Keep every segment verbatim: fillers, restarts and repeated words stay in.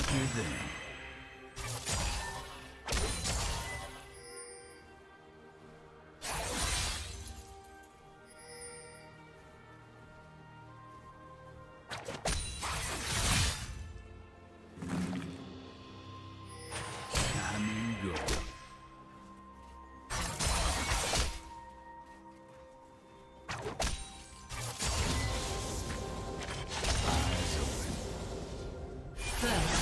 cut me there. Blood.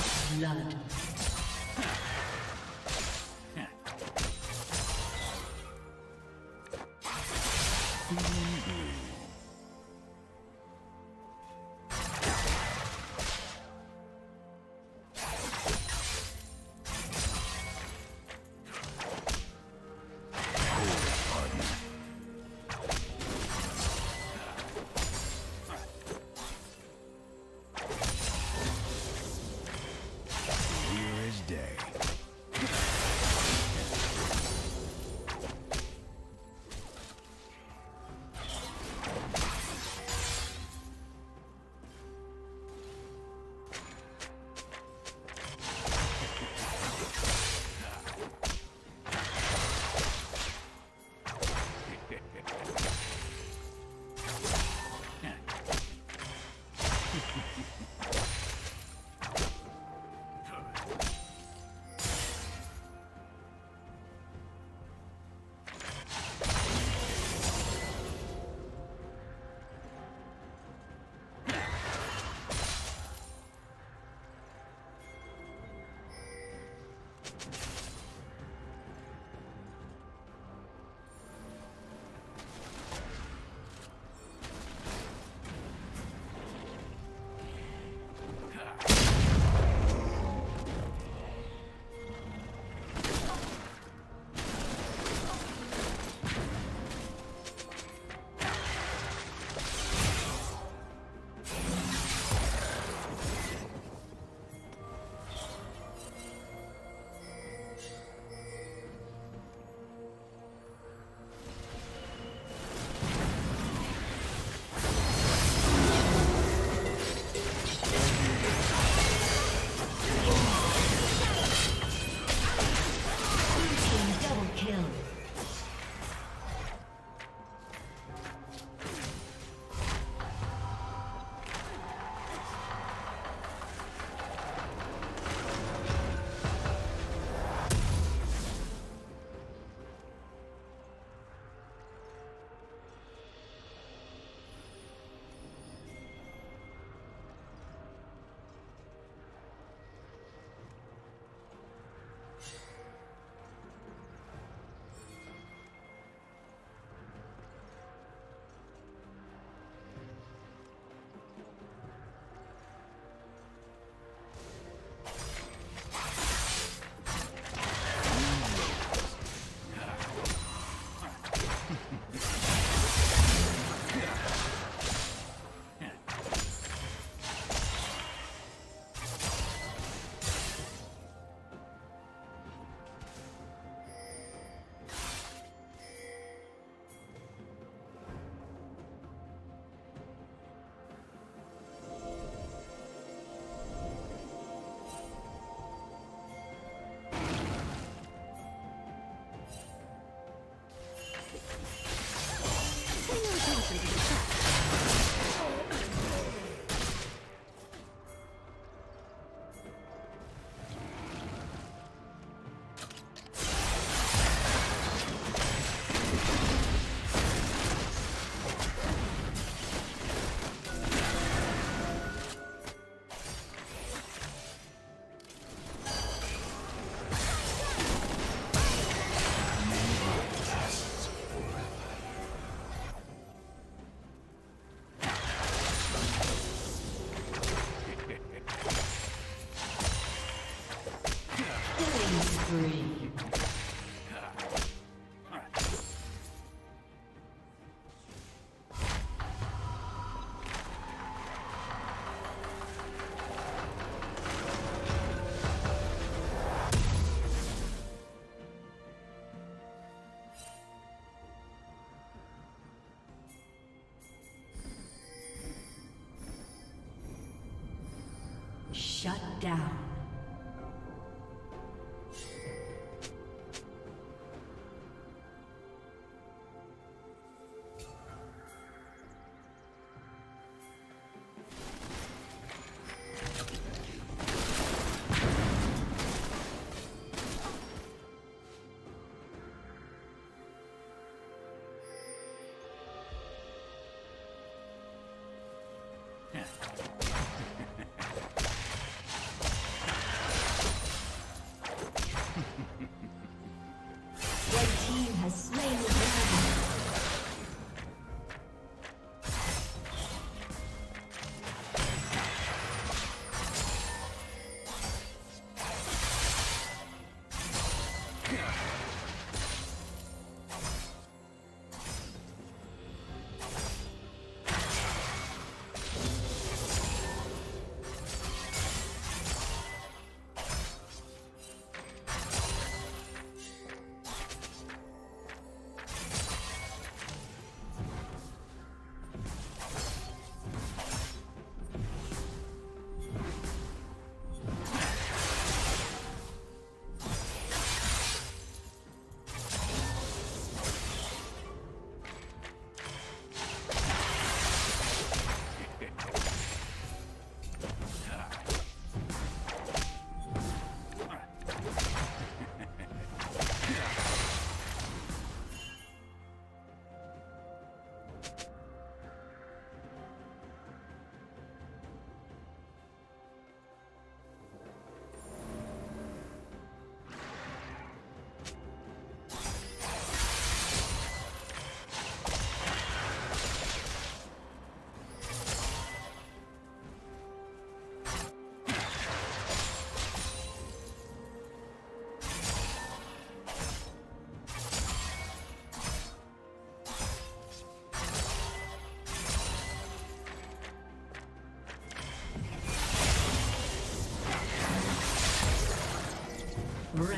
Shut down.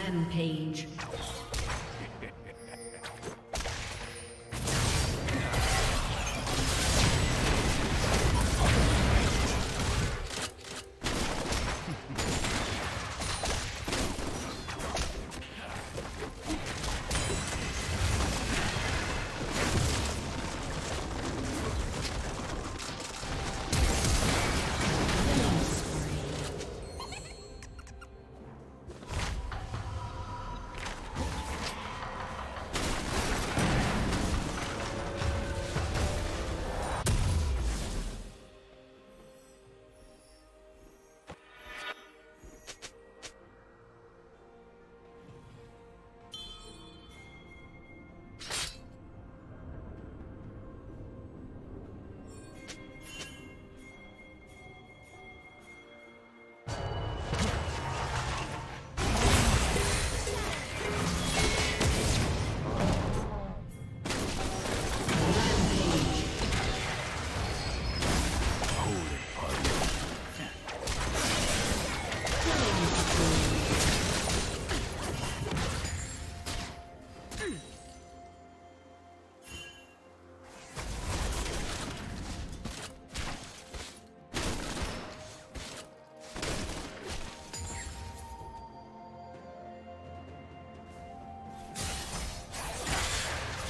Rampage.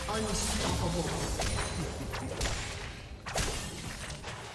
Unstoppable.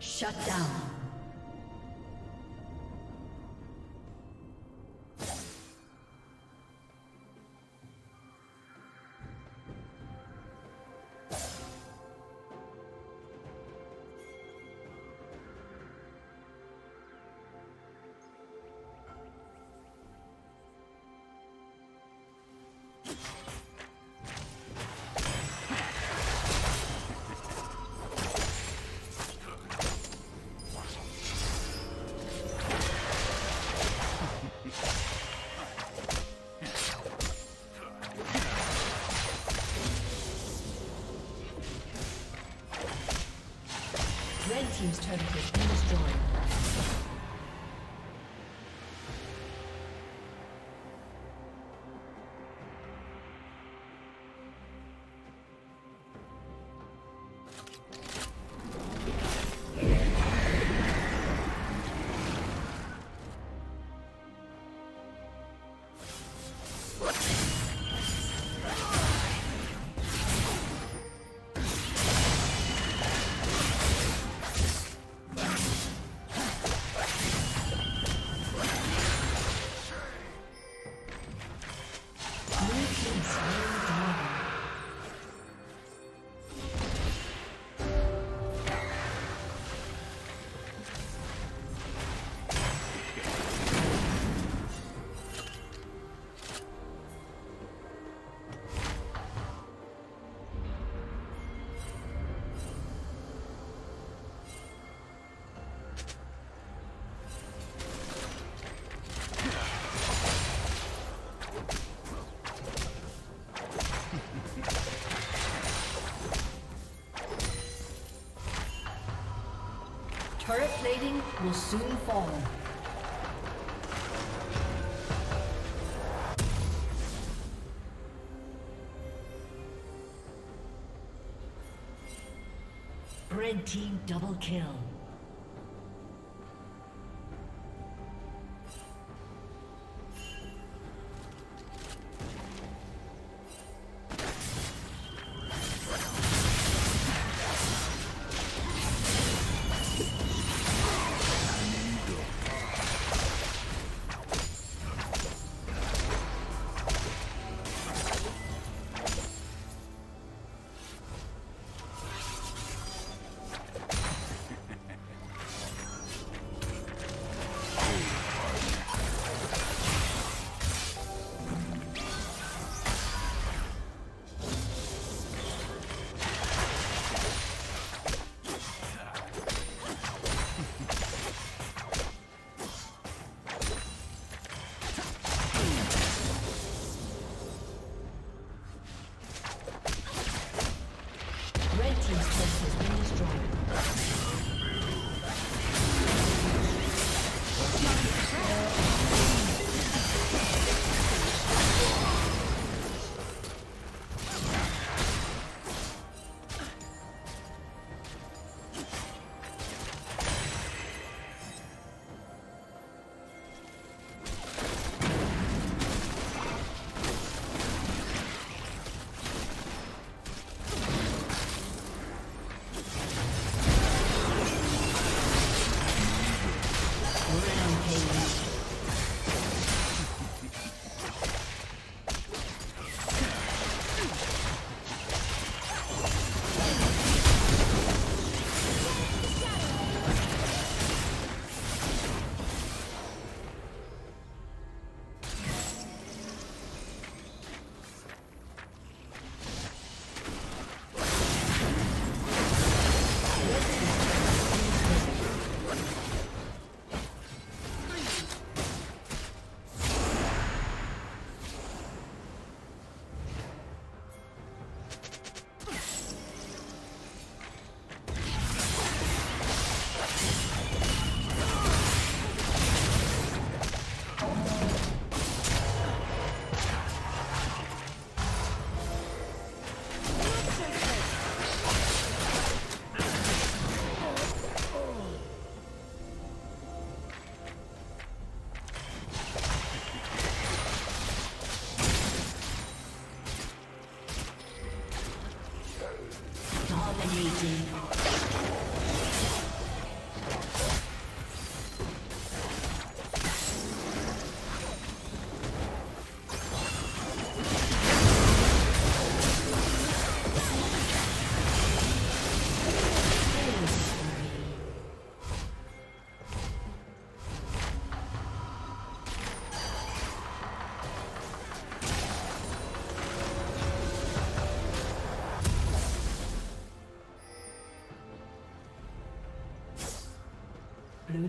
Shut down. Team's turret has been destroyed. Turret plating will soon fall. Red team double kill. Blue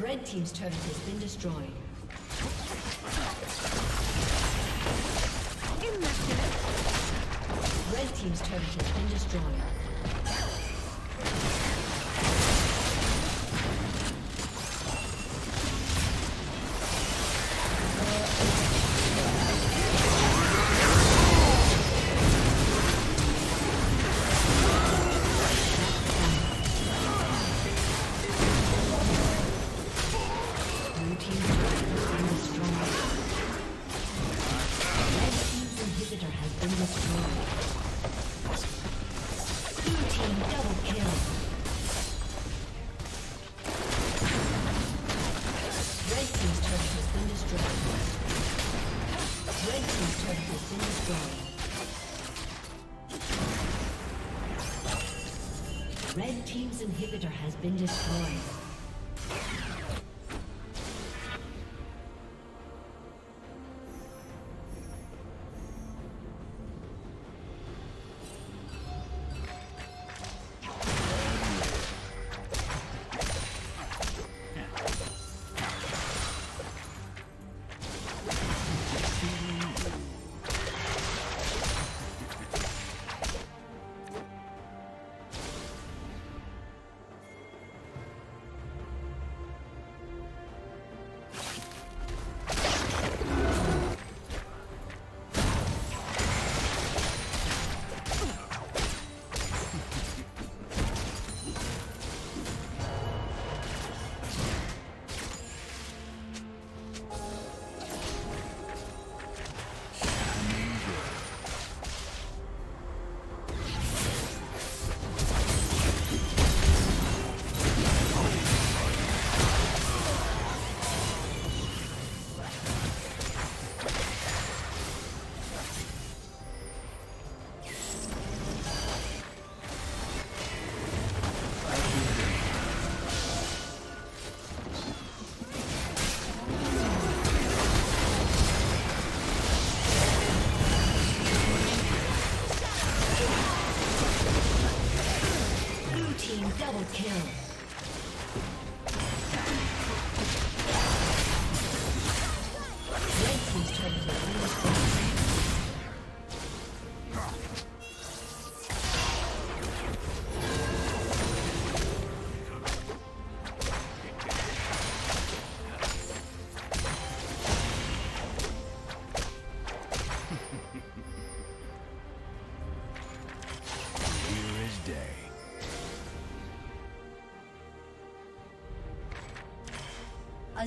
Red team's turret has been destroyed. Immaculate. Red team's turret has been destroyed. Red team's inhibitor has been destroyed. A